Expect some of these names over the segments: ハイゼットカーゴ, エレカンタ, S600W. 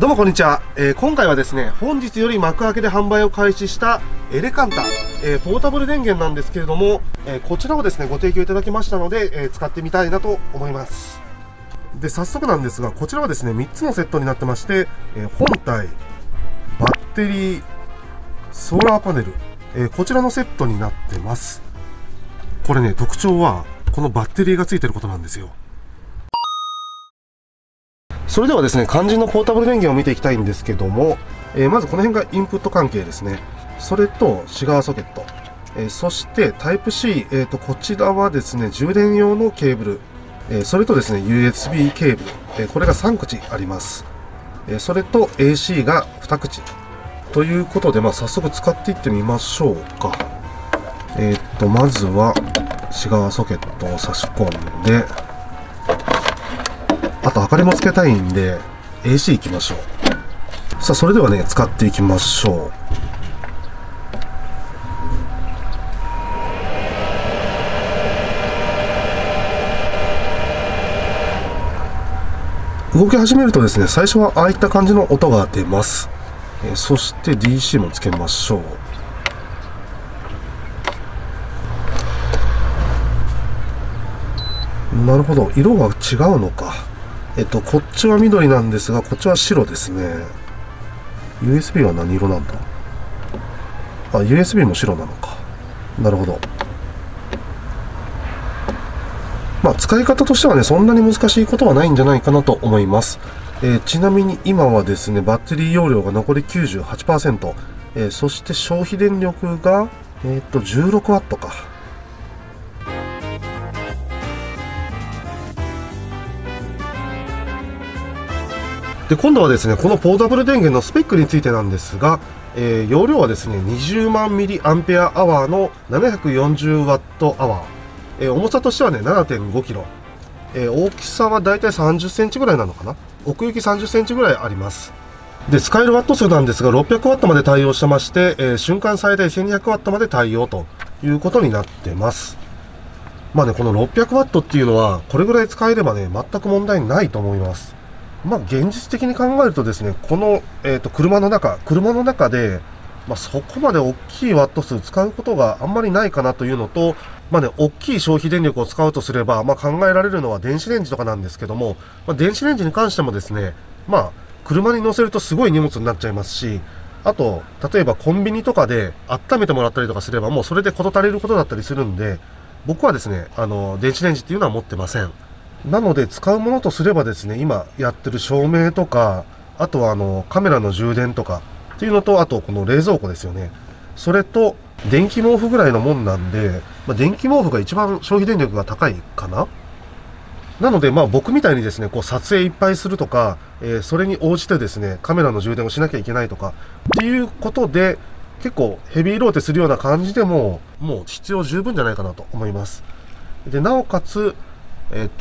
どうもこんにちは、今回はですね、本日より幕開けで販売を開始したエレカンタ、ポータブル電源なんですけれども、こちらをですね、ご提供いただきましたので、使ってみたいなと思います。で、早速なんですが、こちらはですね、3つのセットになってまして、本体、バッテリー、ソーラーパネル、こちらのセットになってます。これね、特徴は、このバッテリーがついてることなんですよ。それではですね、肝心のポータブル電源を見ていきたいんですけども、まずこの辺がインプット関係ですね。それとシガーソケット、そしてタイプ C、こちらはですね、充電用のケーブル、それとですね、USB ケーブル、これが3口あります。それと AC が2口。ということで、まあ、早速使っていってみましょうか。まずはシガーソケットを差し込んで、あと明かりもつけたいんで AC いきましょう。さあ、それではね、使っていきましょう。動き始めるとですね、最初はああいった感じの音が出ます。そして DC もつけましょう。なるほど、色が違うのか。こっちは緑なんですが、こっちは白ですね。USB は何色なんだ。あ、USB も白なのか。なるほど。まあ、使い方としてはね、そんなに難しいことはないんじゃないかなと思います。ちなみに今はですね、バッテリー容量が残り 98%、そして消費電力が、16W か。で、今度はですね、このポータブル電源のスペックについてなんですが、容量はですね、20万ミリアンペアアワーの740ワットアワー。重さとしてはね、7.5 キロ。大きさはだいたい30センチぐらいなのかな。奥行き30センチぐらいあります。で、使えるワット数なんですが、600ワットまで対応してまして、瞬間最大1200ワットまで対応ということになってます。まあね、この600ワットっていうのは、これぐらい使えればね、全く問題ないと思います。まあ、現実的に考えるとですね、この、車の中で、まあ、そこまで大きいワット数使うことがあんまりないかなというのと、まあね、大きい消費電力を使うとすれば、まあ、考えられるのは電子レンジとかなんですけども、まあ、電子レンジに関してもですね、まあ、車に乗せるとすごい荷物になっちゃいますし、あと、例えばコンビニとかで温めてもらったりとかすれば、もうそれで事足りることだったりするんで、僕はですね、電子レンジっていうのは持ってません。なので、使うものとすればですね、今やってる照明とか、あとはカメラの充電とかっていうのと、あとこの冷蔵庫ですよね。それと、電気毛布ぐらいのもんなんで、まあ、電気毛布が一番消費電力が高いかな。なので、まあ僕みたいにですね、こう撮影いっぱいするとか、それに応じてですね、カメラの充電をしなきゃいけないとか、っていうことで、結構ヘビーローテするような感じでも、もう必要十分じゃないかなと思います。で、なおかつ、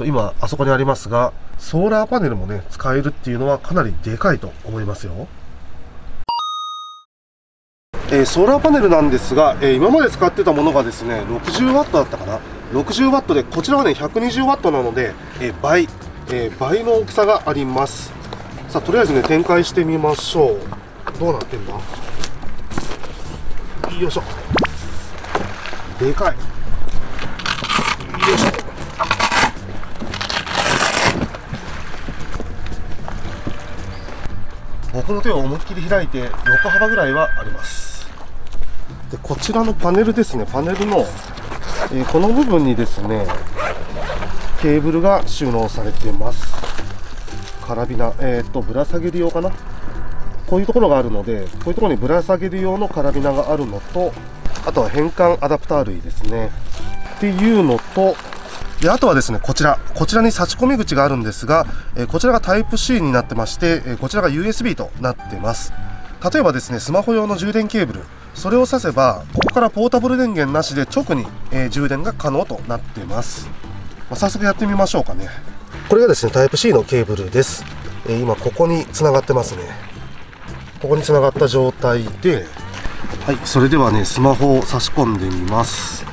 今、あそこにありますが、ソーラーパネルもね、使えるっていうのはかなりでかいと思いますよ。ソーラーパネルなんですが、今まで使ってたものがですね、60W だったかな。60W で、こちらはね、120W なので、倍の大きさがあります。さあ、とりあえずね、展開してみましょう。どうなってんだ？よいしょ。でかい。よいしょ。僕の手を思いっきり開いて横幅ぐらいはあります。で、こちらのパネルですね、パネルの、この部分にですね、ケーブルが収納されています。カラビナ、ぶら下げる用かな。こういうところがあるので、こういうところにぶら下げる用のカラビナがあるのと、あとは変換アダプター類ですねっていうのと、で、あとはですね、こちらに差し込み口があるんですが、こちらがタイプ C になってまして、こちらが USB となってます。例えばですね、スマホ用の充電ケーブル、それを挿せば、ここからポータブル電源なしで直に、充電が可能となっています。まあ、早速やってみましょうかね。これがですね、タイプ C のケーブルです。今ここに繋がってますね。ここに繋がった状態で、はい、それではね、スマホを差し込んでみます。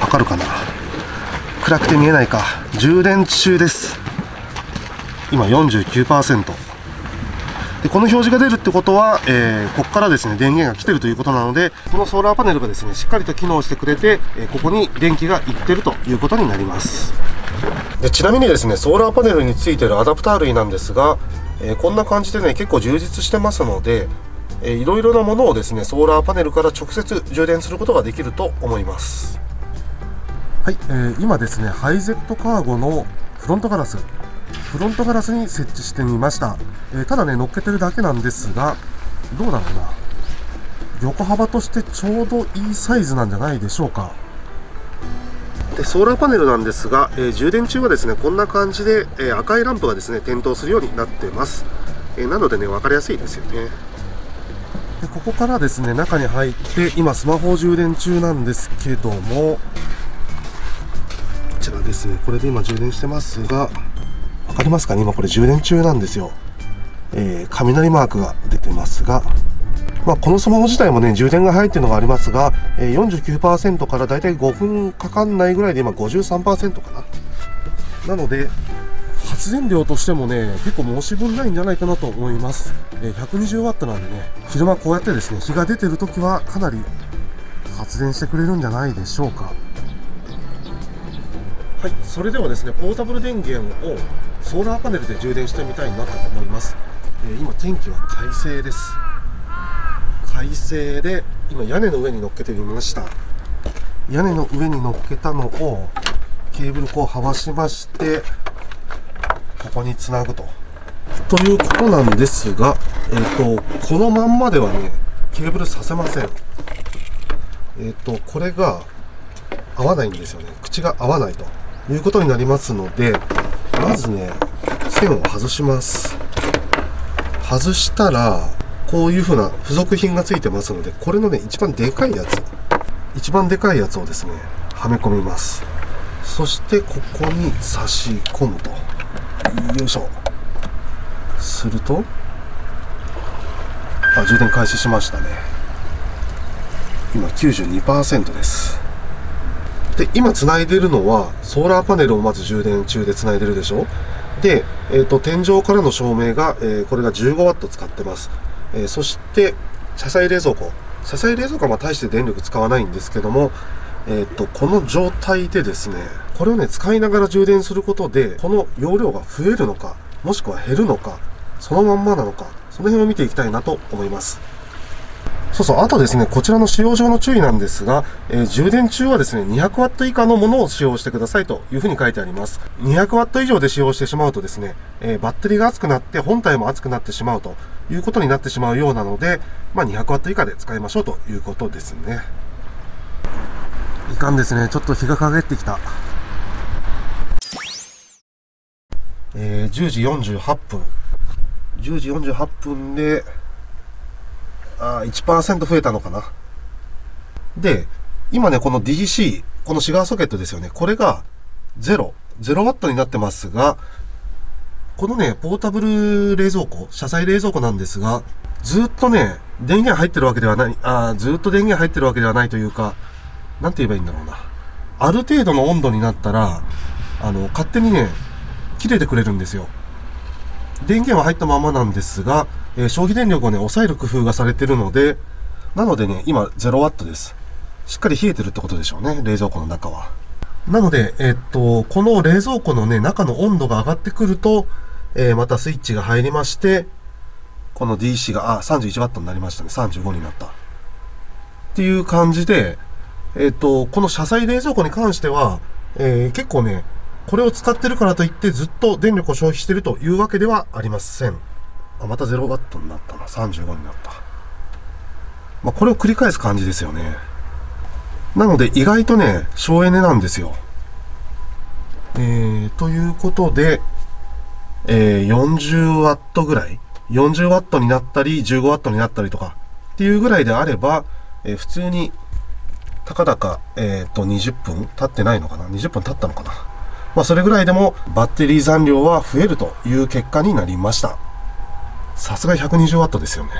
わかるかな。暗くて見えないか。充電中です。今 49% で、この表示が出るってことは、ここからですね、電源が来てるということなので、このソーラーパネルがですね、しっかりと機能してくれて、ここに電気がいってるということになります。で、ちなみにですね、ソーラーパネルについてるアダプター類なんですが、こんな感じでね、結構充実してますので、いろいろなものをですね、ソーラーパネルから直接充電することができると思います。はい、今ですね、ハイゼットカーゴのフロントガラスに設置してみました。ただね、乗っけてるだけなんですが、どうだろうな、横幅としてちょうどいいサイズなんじゃないでしょうか。で、ソーラーパネルなんですが、充電中はですね、こんな感じで、赤いランプがですね、点灯するようになってます。なのでね、分かりやすいですよね。で、ここからですね、中に入って、今スマホを充電中なんですけども、こちらですね、これで今充電してますが、分かりますかね、今これ充電中なんですよ。雷マークが出てますが、まあ、このスマホ自体もね、充電が早いっていうのがありますが、49% からだいたい5分かかんないぐらいで、今 53% かな。なので発電量としてもね、結構申し分ないんじゃないかなと思います。120W なんでね、昼間こうやってですね、日が出てる時はかなり発電してくれるんじゃないでしょうか。はい、それではですね、ポータブル電源をソーラーパネルで充電してみたいなと思います。今天気は快晴です。快晴で、今屋根の上に乗っけてみました。屋根の上に乗っけたのをケーブルこうはわしまして、ここにつなぐということなんですが、このまんまではね、ケーブルさせません。これが合わないんですよね。口が合わないということになりますので、まずね、線を外します。外したら、こういう風な付属品がついてますので、これのね、一番でかいやつをですね、はめ込みます。そしてここに差し込むと、よいしょ。すると、あ、充電開始しましたね。今 92% です。で、今つないでるのはソーラーパネルをまず充電中でつないでるでしょ。で、天井からの照明が、これが 15W 使ってます。そして車載冷蔵庫はまあ大して電力使わないんですけども、この状態でですね、これをね、使いながら充電することで、この容量が増えるのか、もしくは減るのか、そのまんまなのか、その辺を見ていきたいなと思います。そうそう、あとですね、こちらの使用上の注意なんですが、充電中はですね、200W 以下のものを使用してくださいというふうに書いてあります。200W 以上で使用してしまうとですね、バッテリーが熱くなって本体も熱くなってしまうということになってしまうようなので、まあ、200W 以下で使いましょうということですね。いかんですね、ちょっと日が陰ってきた。10時48分で、あ、1% 増えたのかな。で、今ね、この DC、このシガーソケットですよね、これが0W になってますが、このね、ポータブル冷蔵庫、車載冷蔵庫なんですが、ずっとね、電源入ってるわけではない、ずっと電源入ってるわけではないというか、なんて言えばいいんだろうな。ある程度の温度になったら、勝手にね、切れてくれるんですよ。電源は入ったままなんですが、消費電力をね、抑える工夫がされてるので、なのでね、今 0W です。しっかり冷えてるってことでしょうね、冷蔵庫の中は。なので、この冷蔵庫のね、中の温度が上がってくると、またスイッチが入りまして、この DC が、31W になりましたね。35になった。っていう感じで、この車載冷蔵庫に関しては、結構ね、これを使ってるからといってずっと電力を消費してるというわけではありません。あ、また 0W になったな。35になった。まあ、これを繰り返す感じですよね。なので意外とね、省エネなんですよ。ということで、40W ぐらい、40W になったり、15W になったりとかっていうぐらいであれば、普通にたかだか、20分経ってないのかな ?20 分経ったのかな、まあ、それぐらいでもバッテリー残量は増えるという結果になりました。さすが 120W ですよね。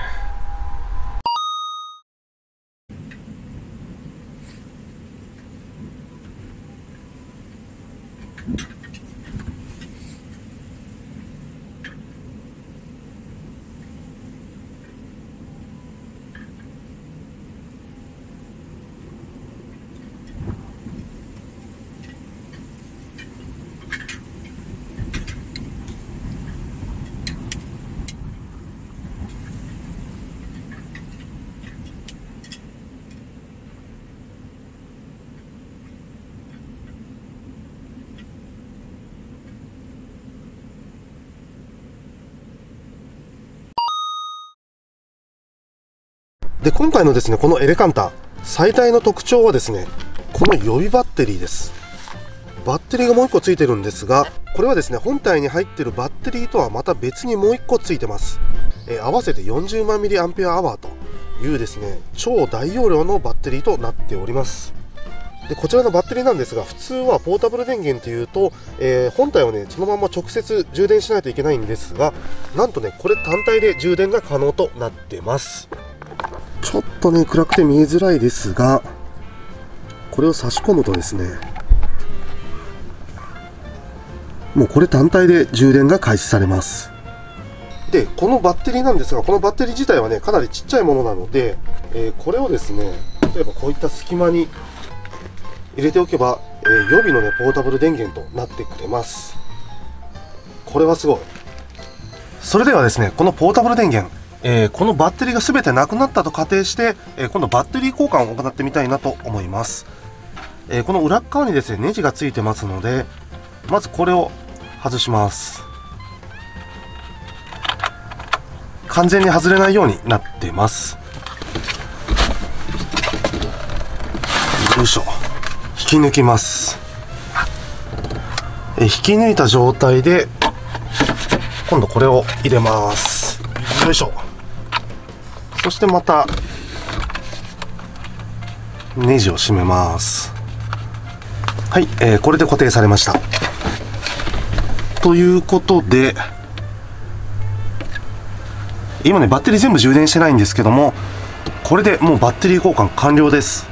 で、今回のですねこのエレカンタ最大の特徴はですねこの予備バッテリーです。バッテリーがもう1個ついてるんですが、これはですね本体に入ってるバッテリーとはまた別にもう1個ついてます。合わせて40万 mAh というですね超大容量のバッテリーとなっております。でこちらのバッテリーなんですが、普通はポータブル電源というと、本体をねそのまま直接充電しないといけないんですが、なんとねこれ単体で充電が可能となってます。ちょっとね暗くて見えづらいですが、これを差し込むとですねもうこれ単体で充電が開始されます。でこのバッテリーなんですが、このバッテリー自体はねかなりちっちゃいものなので、これをですね例えばこういった隙間に入れておけば、予備のねポータブル電源となってくれます。これはすごい。それではですねこのポータブル電源、このバッテリーが全てなくなったと仮定して、今度バッテリー交換を行ってみたいなと思います。この裏側にですねネジがついてますので、まずこれを外します。完全に外れないようになってます。よいしょ、引き抜きます。引き抜いた状態で今度これを入れます。よいしょ。そしてまたネジを締めます。はい、これで固定されました。ということで今ねバッテリー全部充電してないんですけども、これでもうバッテリー交換完了です。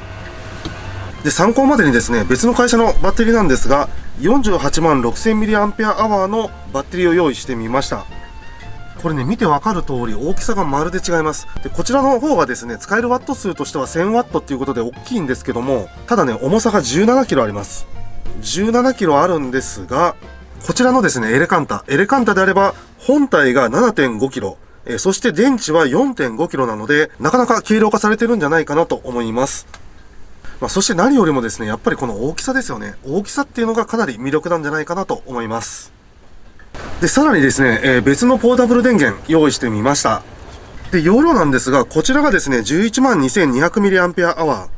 で参考までにですね別の会社のバッテリーなんですが、48万 6000mAh のバッテリーを用意してみました。これね見てわかる通り大きさがまるで違います。でこちらの方がですね使えるワット数としては 1000W ということで大きいんですけども、ただね重さが 17kg あります。 17kg あるんですが、こちらのですねエレカンタであれば本体が 7.5kg、そして電池は 4.5kg なので、なかなか軽量化されてるんじゃないかなと思います。そして何よりもですねやっぱりこの大きさですよね。大きさっていうのがかなり魅力なんじゃないかなと思います。でさらにですね、別のポータブル電源用意してみました。で容量なんですが、こちらがですね 112,200mAh、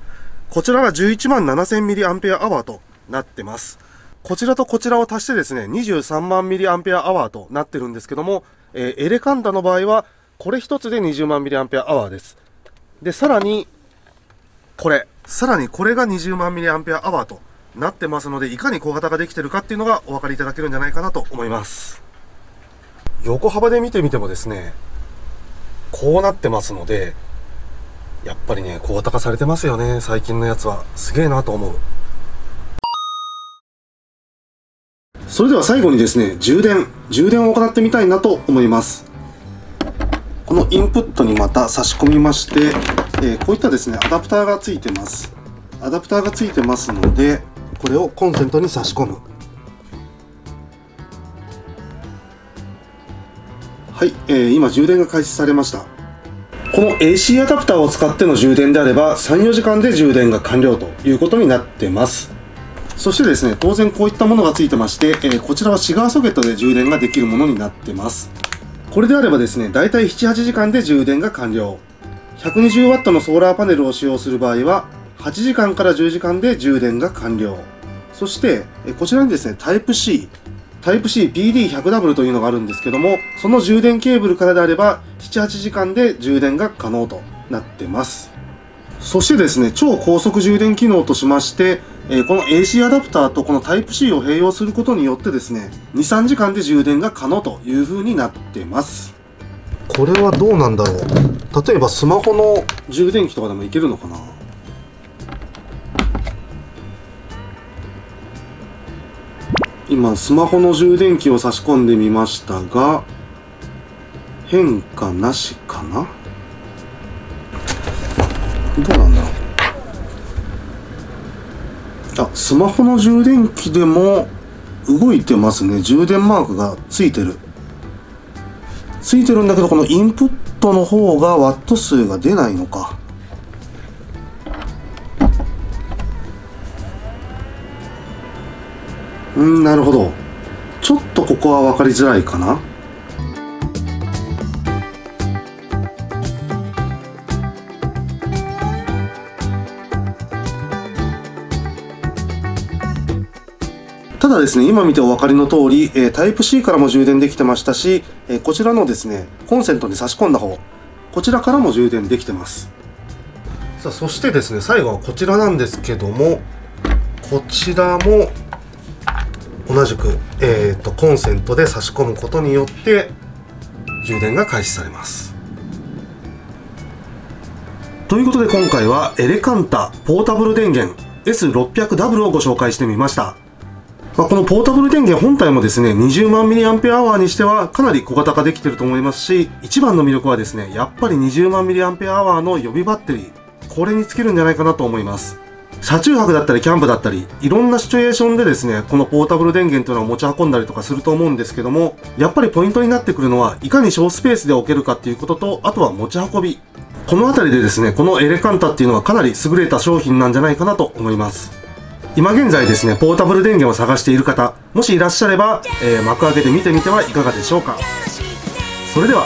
こちらが 117,000mAh となってます。こちらとこちらを足してですね 230,000mAh となってるんですけども、エレカンタの場合はこれ1つで 200,000mAh です。でさらにこれが 200,000mAh となってますので、いかに小型ができてるかっていうのがお分かりいただけるんじゃないかなと思います。横幅で見てみてもですねこうなってますので、やっぱりね小型化されてますよね。最近のやつはすげえなと思う。それでは最後にですね充電を行ってみたいなと思います。このインプットにまた差し込みまして、こういったですねアダプターがついてます。アダプターがついてますので、これをコンセントに差し込む。はい、今充電が開始されました。この AC アダプターを使っての充電であれば 3,4 時間で充電が完了ということになってます。そしてですね当然こういったものがついてまして、こちらはシガーソケットで充電ができるものになってます。これであればですねだいたい 7,8 時間で充電が完了。 120W のソーラーパネルを使用する場合は8時間から10時間で充電が完了。そしてこちらにですね Type-C PD100W というのがあるんですけども、その充電ケーブルからであれば 7,8 時間で充電が可能となってます。そしてですね超高速充電機能としまして、この AC アダプターとこの Type-C を併用することによってですね 2,3 時間で充電が可能という風になってます。これはどうなんだろう。例えばスマホの充電器とかでもいけるのかな。今スマホの充電器を差し込んでみましたが、変化なしかな。どうなんだろう。あ、スマホの充電器でも動いてますね。充電マークがついてるんだけど、このインプットの方がワット数が出ないのか。うん、なるほど。ちょっとここは分かりづらいかな。だですね、今見てお分かりの通り、タイプ C からも充電できてましたし、こちらのですね、コンセントに差し込んだ方、こちらからも充電できてます。さあ、そしてですね、最後はこちらなんですけども、こちらも同じく、コンセントで差し込むことによって充電が開始されます。ということで今回はエレカンタポータブル電源 S600W をご紹介してみました。このポータブル電源本体もですね、20万 mAh にしてはかなり小型化できていると思いますし、一番の魅力はですね、やっぱり20万 mAh の予備バッテリー、これに尽きるんじゃないかなと思います。車中泊だったりキャンプだったり、いろんなシチュエーションでですね、このポータブル電源というのを持ち運んだりとかすると思うんですけども、やっぱりポイントになってくるのは、いかに小スペースで置けるかっていうことと、あとは持ち運び。このあたりでですね、このエレカンタっていうのはかなり優れた商品なんじゃないかなと思います。今現在ですね、ポータブル電源を探している方、もしいらっしゃれば、幕開けて見てみてはいかがでしょうか。それでは。